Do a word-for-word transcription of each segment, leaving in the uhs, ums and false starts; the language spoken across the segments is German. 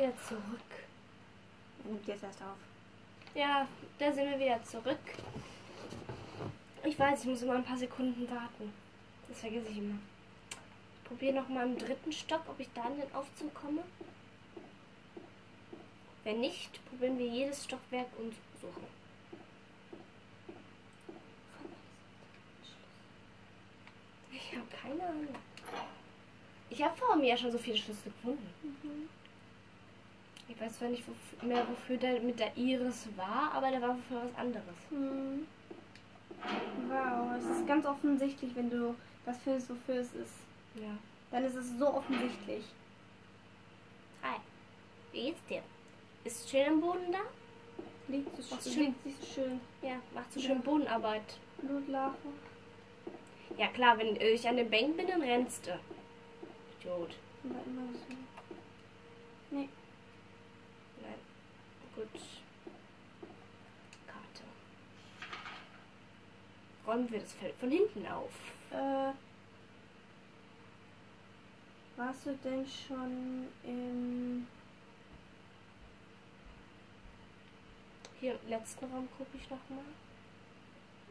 wieder zurück. Nimmt jetzt erst auf. Ja, da sind wir wieder zurück. Ich weiß, ich muss immer ein paar Sekunden warten. Das vergesse ich immer. Ich probiere nochmal im dritten Stock, ob ich da in den Aufzug komme. Wenn nicht, probieren wir jedes Stockwerk und suchen. Ich habe keine Ahnung. Ich habe vor mir ja schon so viele Schlüssel gefunden. Mhm. Ich weiß zwar nicht mehr, wofür der mit der Iris war, aber der war für was anderes. Mhm. Wow, es ist ganz offensichtlich, wenn du das fühlst, wofür es ist. Ja. Dann ist es so offensichtlich. Hi, wie geht's dir? Ist es schön im Boden da? Liegt so schön. Liegt so schön. Ja, macht so schön Bodenarbeit. Blutlache. Ja klar, wenn ich an den Bänken bin, dann rennst du. Idiot. Nee. Nein. Gut. Karte. Räumen wir das Feld von hinten auf. Äh. Warst du denn schon im... Hier im letzten Raum gucke ich nochmal.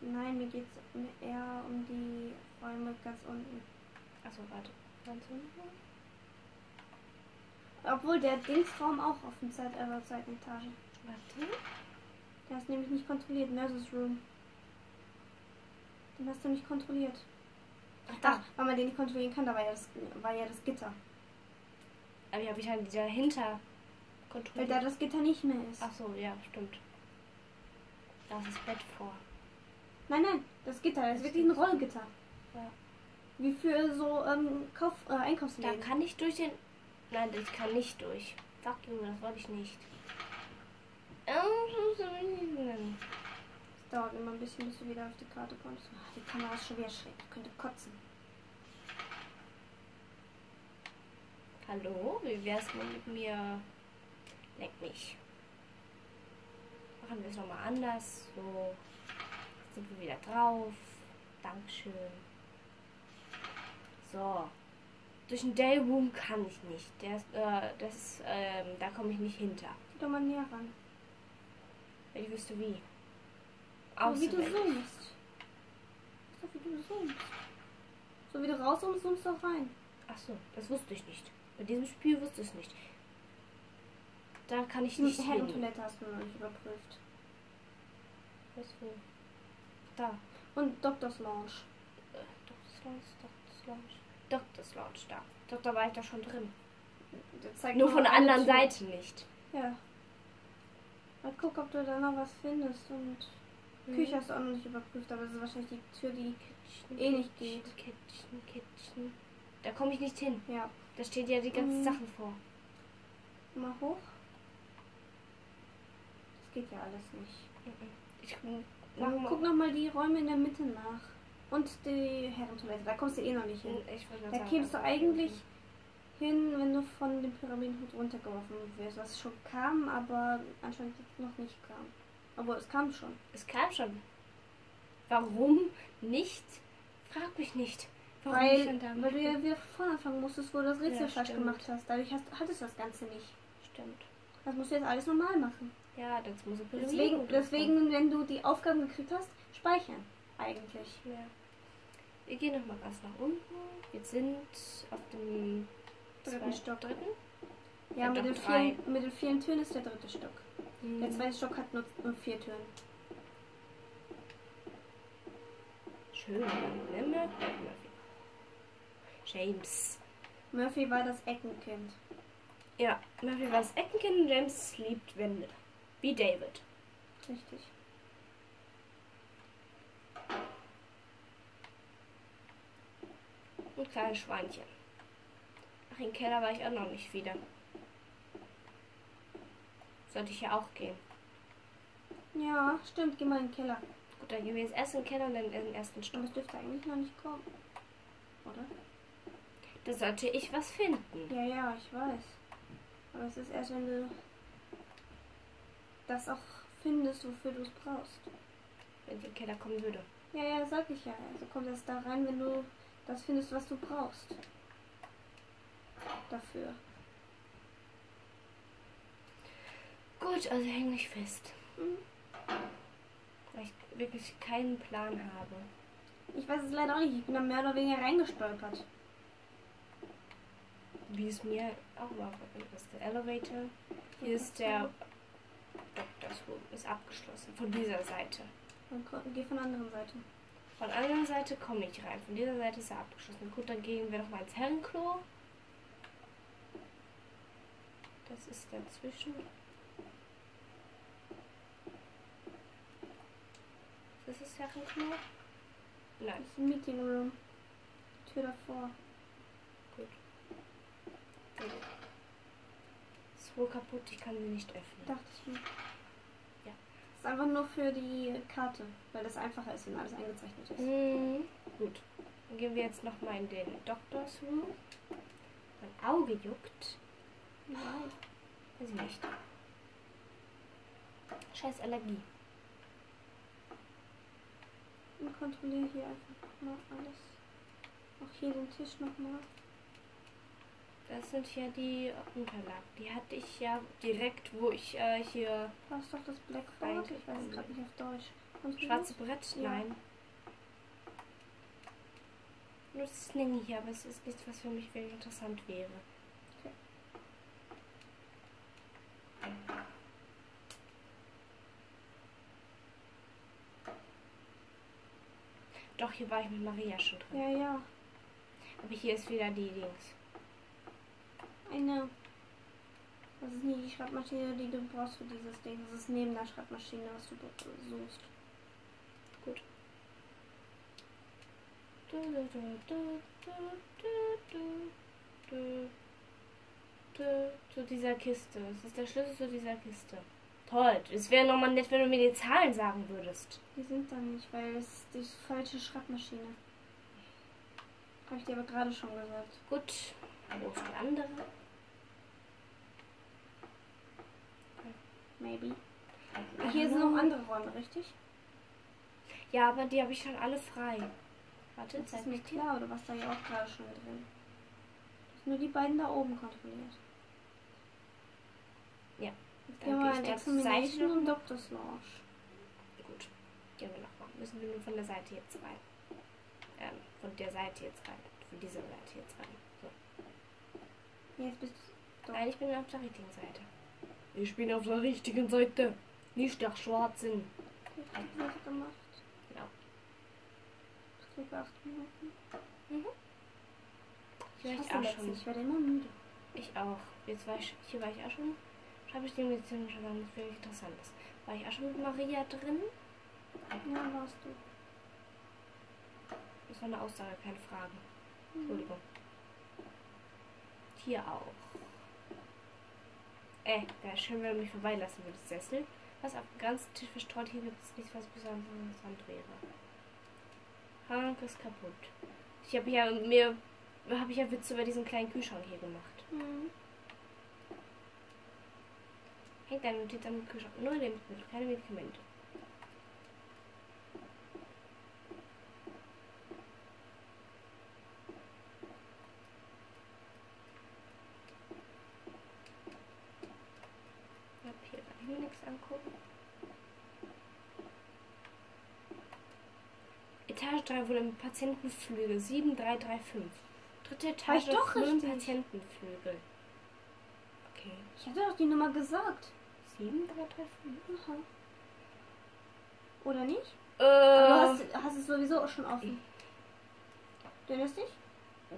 Nein, mir geht es eher um die Räume ganz unten. Achso, warte. Ganz unten. Obwohl der Dingsraum auch auf dem Zeit, also zweiten Etage. Warte. Der ist nämlich nicht kontrolliert. Nurses Room. Den hast du nicht kontrolliert. Ach, Ach weil man den nicht kontrollieren kann, da war ja das, war ja das Gitter. Aber ja, wie dann dieser hinter kontrolliert. Weil da das Gitter nicht mehr ist. Achso, ja, stimmt. Da ist das Bett vor. Nein, nein, das Gitter, das ist wirklich ein Rollgitter. Ja. Wie für so ähm, Kauf, äh, Einkaufsläden. Da kann ich durch den... Nein, ich kann nicht durch. Fuck, Junge, das wollte ich nicht. Es dauert immer ein bisschen, bis du wieder auf die Karte kommst. Ach, die Kamera ist schon wieder schräg. Ich könnte kotzen. Hallo, wie wär's mal mit mir? Leck mich. Machen wir es nochmal anders. So... Sind wir wieder drauf. Dankeschön. So. Durch den Dayroom kann ich nicht. Der ist, äh, das ist, ähm, da komme ich nicht hinter. Geh doch mal näher ran. Weil ich wüsste wie. Aus. Wie du zoomst. So wie du zoomst. So wie du raus und zoomst auch rein. Achso, das wusste ich nicht. Bei diesem Spiel wusste ich es nicht. Da kann ich nicht. Die Herrentoilette hast du noch nicht überprüft. Was wo? Da. Und Doktors Lounge. Äh, Doktors Lounge, Doktors Lounge. Doktors Lounge, da. Doktor war ich da schon drin. Nur von der anderen Seite nicht. Ja. Mal guck, ob du da noch was findest. Und mhm. Küche hast du auch noch nicht überprüft, aber das ist wahrscheinlich die Tür, die Kitchen, eh nicht Kitchen, geht. Kitchen, Kitchen. Da komme ich nicht hin. Ja. Da steht ja die ganzen mhm. Sachen vor. Mal hoch. Das geht ja alles nicht. Ich Mach, guck nochmal die Räume in der Mitte nach. Und die Herrentoilette. Da kommst du eh noch nicht hin. Ich da kämst du eigentlich hin, wenn du von dem Pyramidenhut runtergeworfen wirst. Was schon kam, aber anscheinend noch nicht kam. Aber es kam schon. Es kam schon. Warum nicht? Frag mich nicht. Warum weil, nicht dann weil du ja wieder von anfangen musstest, wo du das Rätsel ja, falsch stimmt. gemacht hast. Dadurch hast, hattest du das Ganze nicht. Stimmt. Das musst du jetzt alles normal machen. Ja, das muss ich deswegen, deswegen, wenn du die Aufgaben gekriegt hast, speichern. Eigentlich. Ja. Wir gehen nochmal ganz nach unten. Wir sind auf dem dritten Stock. Dritten? Ja, ja mit, den vielen, mit den vielen Türen ist der dritte Stock. Mhm. Der zweite Stock hat nur, nur vier Türen. Schön. Murphy. James. Murphy war das Eckenkind. Ja, Murphy war das Eckenkind und James liebt Wände. Wie David. Richtig. Und kleine Schweinchen. Ach, im Keller war ich auch noch nicht wieder. Sollte ich ja auch gehen. Ja, stimmt, geh mal in den Keller. Gut, dann gehen wir jetzt erst in den Keller und dann in den ersten Stock. Das dürfte eigentlich noch nicht kommen, oder? Da sollte ich was finden. Ja, ja, ich weiß. Aber es ist erst, wenn du... das auch findest, wofür du es brauchst. Wenn der Keller kommen würde. Ja, ja, sag ich ja. Also kommt das da rein, wenn du das findest, was du brauchst. Dafür. Gut, also häng mich fest. Mhm. Weil ich wirklich keinen Plan habe. Ich weiß es leider auch nicht. Ich bin da mehr oder weniger reingestolpert. Wie es mir auch war. Das ist der Elevator. Hier ist der Doctor's Room. Ist abgeschlossen. Von dieser Seite. Dann geh von der anderen Seite. Von der anderen Seite komme ich rein. Von dieser Seite ist er abgeschlossen. Gut, dann gehen wir nochmal ins Herrenklo. Das ist dazwischen. Das ist das Herrenklo? Nein. Das ist ein Meeting Room. Tür davor. Gut. Okay. Ist wohl kaputt, ich kann sie nicht öffnen. Dachte ich mir. Ja. Das ist einfach nur für die Karte, weil das einfacher ist, wenn alles eingezeichnet ist. Mhm. Gut. Dann gehen wir jetzt nochmal in den Doctor's Room. Mein Auge juckt. Nein. Weiß ich nicht. Scheiß Allergie. Und kontrolliere hier einfach mal alles. Auch hier den Tisch nochmal. Das sind ja die Unterlagen. Die hatte ich ja direkt, wo ich äh, hier... Das ist doch das Blackboard? Ich weiß es gerade nicht auf Deutsch. Schwarze Brett? Ja. Nein. Nur das Slingy hier, aber es ist nichts, was für mich wirklich interessant wäre. Okay. Doch, hier war ich mit Maria schon drin. Ja, ja. Aber hier ist wieder die Dings. Eine. Das ist nicht die Schreibmaschine, die du brauchst für dieses Ding. Das ist neben der Schreibmaschine, was du suchst. Gut. Du, du, du, du, du, du, du, zu dieser Kiste. Das ist der Schlüssel zu dieser Kiste. Toll. Es wäre nochmal nett, wenn du mir die Zahlen sagen würdest. Die sind da nicht, weil es ist die falsche Schreibmaschine. Habe ich dir aber gerade schon gesagt. Gut. Wo ist die andere? Maybe. Ach, hier sind noch andere Räume, richtig? Ja, aber die habe ich schon alle frei. Warte, das ist mir klar, oder was da ja auch gerade schon drin? Das nur die beiden da oben kontrolliert. Ja. Dann ja, gehe ich zur Seite und Doctor's Lounge. Gut, gehen wir nochmal. Müssen wir nur von der Seite jetzt rein. Ähm, von der Seite jetzt rein. Von dieser Seite jetzt rein. So. Jetzt bist du. Nein, ich bin auf der richtigen Seite. Ich bin auf der richtigen Seite. Nicht nach Schwarzen. Ich habe das gemacht. Genau. Das geht bei acht Minuten. Mhm. Hier war ich auch schon. Ich werde immer müde. Ich auch. Jetzt war ich, hier war ich auch schon. Schreibe ich dem jetzt schon sagen, das wirklich interessant ist. War ich auch schon mit Maria drin? Ja, warst du. Das war eine Aussage, keine Frage. Mhm. Entschuldigung. Hier auch. Äh, wäre schön, wenn du mich vorbeilassen würdest, Sessel. Was auf dem ganzen Tisch verstreut, hier gibt es nichts, was besonders interessant wäre. Hank ist kaputt. Ich habe ja mir habe ich ja Witze über diesen kleinen Kühlschrank hier gemacht. Mhm. Hängt deine Notiz am Kühlschrank. Nur Lebensmittel, keine Medikamente. Ich hab hier dahin nichts angucken. Etage drei wurde im Patientenflügel. sieben drei drei fünf. Dritte Etage wurde im Patientenflügel. Okay. Ich hatte doch die Nummer gesagt. sieben drei drei fünf. Aha. Oder nicht? Äh. Aber du hast, hast es sowieso auch schon offen. Du erinnerst dich?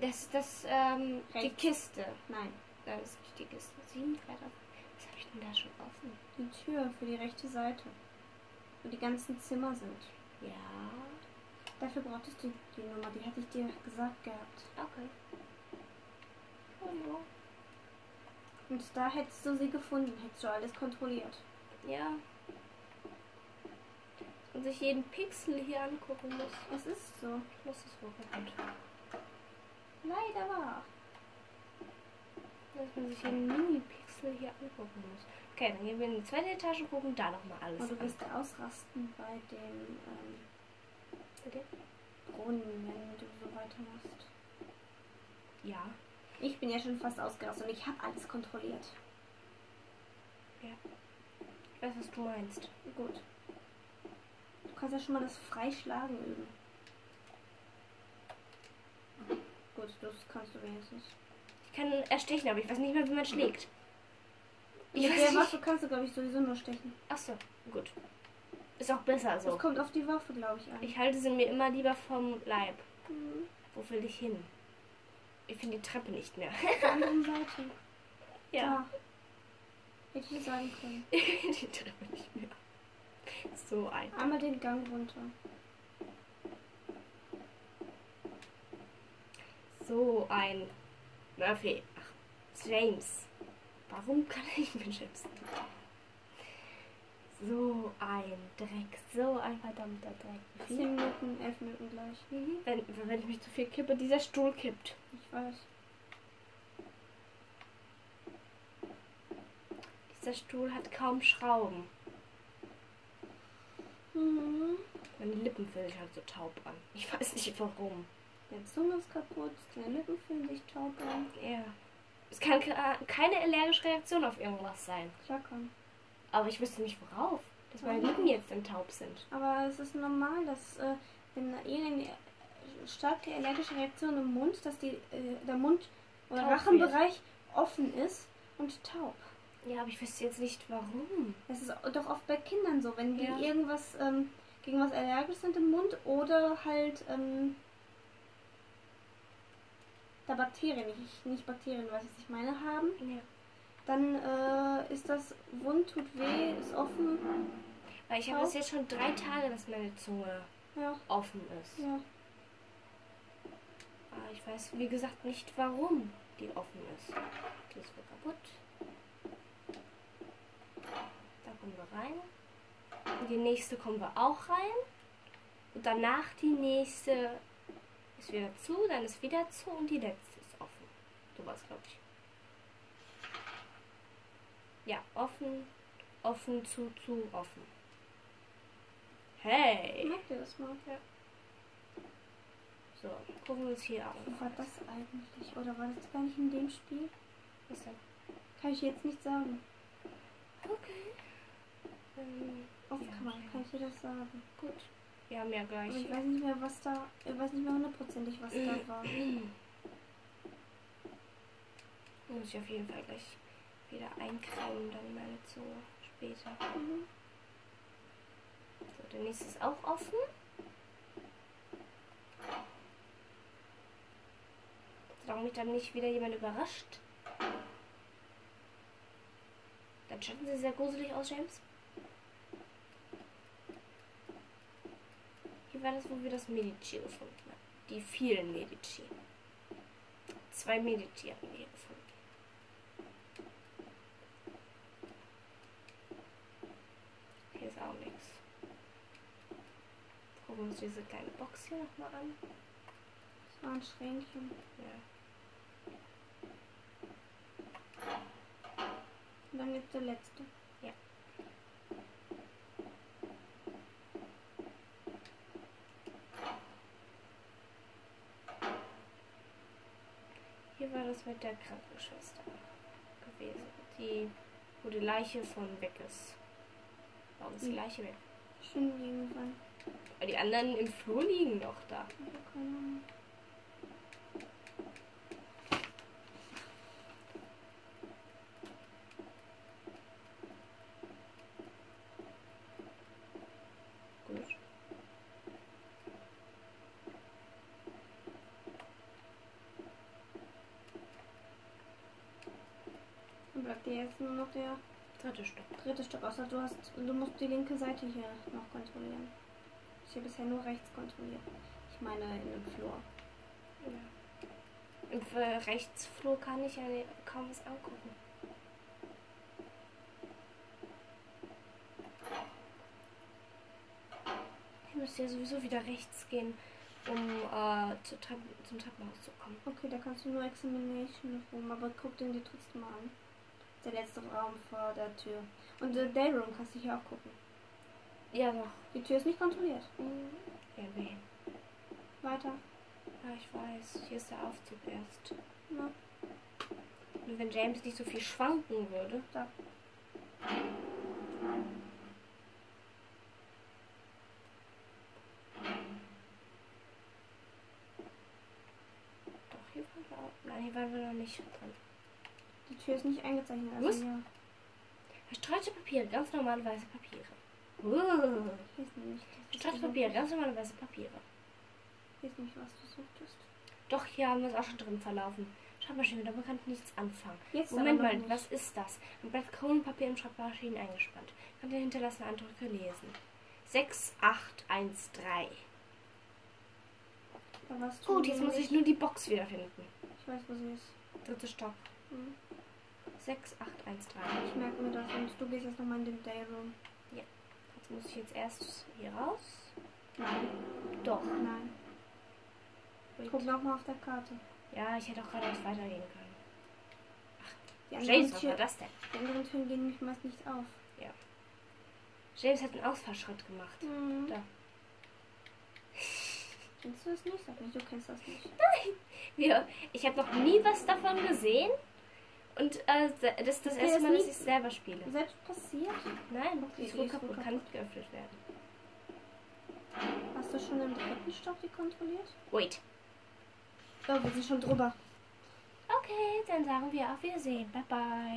Das ist das, ähm, die Kiste. Nein. Das ist nicht die Kiste. sieben drei drei fünf. Was habe ich denn da schon offen? Die Tür für die rechte Seite. Wo die ganzen Zimmer sind. Ja. Dafür brauchtest du die Nummer. Die hatte ich dir gesagt gehabt. Okay. Hallo. Und da hättest du sie gefunden, hättest du alles kontrolliert. Ja. Und sich jeden Pixel hier angucken muss. Es ist so. Ich muss es wohl kaputt. Leider war. Dass man sich jeden Mini-Pixel hier angucken muss. Okay, dann gehen wir in die zweite Etage und gucken da nochmal alles. Und du wirst ausrasten bei dem ähm, Brunnen, wenn du so weitermachst. Ja. Ich bin ja schon fast ausgerastet und ich habe alles kontrolliert. Ja. Ich weiß, was du meinst. Gut. Du kannst ja schon mal das Freischlagen üben. Gut, das kannst du wenigstens. Ich kann erstechen, aber ich weiß nicht mehr, wie man schlägt. Ich ja, weiß der Waffe kannst du, glaube ich, sowieso nur stechen. Achso, gut. Ist auch besser so. Das kommt auf die Waffe, glaube ich, an. Ich halte sie mir immer lieber vom Leib. Mhm. Wo will ich hin? Ich finde die Treppe nicht mehr. Auf der anderen Seite. Ja. Da. Hätte ich sagen können. Ich finde die Treppe nicht mehr. So einfach. Einmal den Gang runter. So ein Murphy. Ach, James. Warum kann ich mir Chips? So ein Dreck. So ein verdammter Dreck. Zehn Minuten, elf Minuten gleich. Mhm. Wenn, wenn ich mich zu viel kippe, dieser Stuhl kippt. Ich weiß. Dieser Stuhl hat kaum Schrauben. Mhm. Meine Lippen fühlen sich halt so taub an. Ich weiß nicht warum. Deine Zunge ist kaputt, deine Lippen fühlen sich taub an. Ja. Es kann keine allergische Reaktion auf irgendwas sein. Klar kann. Aber ich wüsste nicht worauf, dass meine Lippen jetzt dann taub sind. Aber es ist normal, dass äh, wenn irgendeine starke allergische Reaktion im Mund, dass die, äh, der Mund- oder Rachenbereich offen ist und taub. Ja, aber ich wüsste jetzt nicht warum. Das ist doch oft bei Kindern so, wenn die ja. irgendwas ähm, gegen was allergisch sind im Mund oder halt ähm, da Bakterien, nicht, nicht Bakterien, was ich meine, haben. Ja. Dann äh, ist das wund, tut weh, ist offen. Weil ich habe es jetzt schon drei Tage, dass meine Zunge ja. offen ist. Ja. Aber ich weiß, wie gesagt, nicht warum die offen ist. Die ist wohl kaputt. Da kommen wir rein. Und die nächste kommen wir auch rein. Und danach die nächste ist wieder zu, dann ist wieder zu und die letzte ist offen. So war es, glaube ich. Ja, offen, offen, zu, zu, offen. Hey! Merkt ihr das mal? Ja. So, gucken wir uns hier an. Wo war das eigentlich? Oder war das gar nicht in dem Spiel? Was denn? Kann ich jetzt nicht sagen. Okay. Ähm, Offen ja, kann man, kann ich dir das sagen. Gut. Wir haben ja gleich. Aber ich weiß nicht mehr, was da, ich weiß nicht mehr hundertprozentig, was da war. Muss ich auf jeden Fall gleich wieder eincremen, dann meine Zunge später. Mhm. So, der nächste ist auch offen. Solange mich dann nicht wieder jemand überrascht. Dann schauen sie sehr gruselig aus, James. Hier war das, wo wir das Medici gefunden haben. Die vielen Medici. Zwei Medici haben wir hier gefunden. Auch nichts. Gucken wir uns diese kleine Box hier nochmal an. Das war ein Schränkchen. Ja. Und dann jetzt der letzte. Ja. Hier war das mit der Krankenschwester gewesen, die, wo die Leiche von weg ist. Warum ist die Leiche weg? Schön liegen sein. Aber die anderen im Flur liegen noch da. Gut. Dann bleibt dir jetzt nur noch der dritte Stock. Dritte Stock, außer du hast, du musst die linke Seite hier noch kontrollieren. Ich habe bisher nur rechts kontrolliert. Ich meine in dem Flur. Ja. Im äh, Rechtsflur kann ich ja kaum was angucken. Ich müsste ja sowieso wieder rechts gehen, um äh, zu Treppen, zum Treppenhaus zu kommen. Okay, da kannst du nur Examination rufen, aber guck den dir trotzdem mal an. Der letzte Raum vor der Tür. Und der Dayroom kannst du hier auch gucken. Ja, doch. Die Tür ist nicht kontrolliert. Mhm. Ja, nee. Weiter. Ja, ich weiß. Hier ist der Aufzug erst. Ja. Und wenn James nicht so viel schwanken würde. Da. Nein, hier waren wir noch nicht dran. Die Tür ist nicht eingezeichnet. Also was? Ja. Verstreute Papiere, ganz normale weiße Papiere. Uh. Hier ist nicht. Verstreute Papiere, ganz normale weiße Papiere. Ich weiß nicht, was du suchtest. Doch, hier haben wir es auch schon drin verlaufen. Schreibmaschine, damit kann ich nichts anfangen. Jetzt Moment mal, nicht. Was ist das? Ein Blatt Kronenpapier in Schreibmaschinen eingespannt. Kann der hinterlassene Eindrücke lesen. sechs acht eins drei. Gut, jetzt muss ich nur die Box wiederfinden. Ich weiß, wo sie ist. Dritte Stock. Mhm. sechs acht eins drei. Ich merke mir das und du gehst jetzt nochmal in den Dayroom. Ja. Jetzt muss ich jetzt erst hier raus. Nein. Doch. Nein. Und guck nochmal auf der Karte. Ja, ich hätte auch gerade nicht weitergehen können. Ach, ja, James, was war das denn? Die anderen Türen gehen mich meist nicht auf. Ja. James hat einen Ausfallschritt gemacht. Mhm. Da. Kennst du das nicht? Sag nicht, du kennst das nicht. Nein! Ja, ich habe noch nie was davon gesehen. Und äh, das ist das okay, erste Mal, dass ich es selber spiele. Selbst passiert? Nein, okay, die ist wohl kaputt, kaputt, kann nicht geöffnet werden. Hast du schon im dritten Stock die kontrolliert? Wait. So, wir sind schon drüber. Okay, dann sagen wir auf Wiedersehen. Bye bye.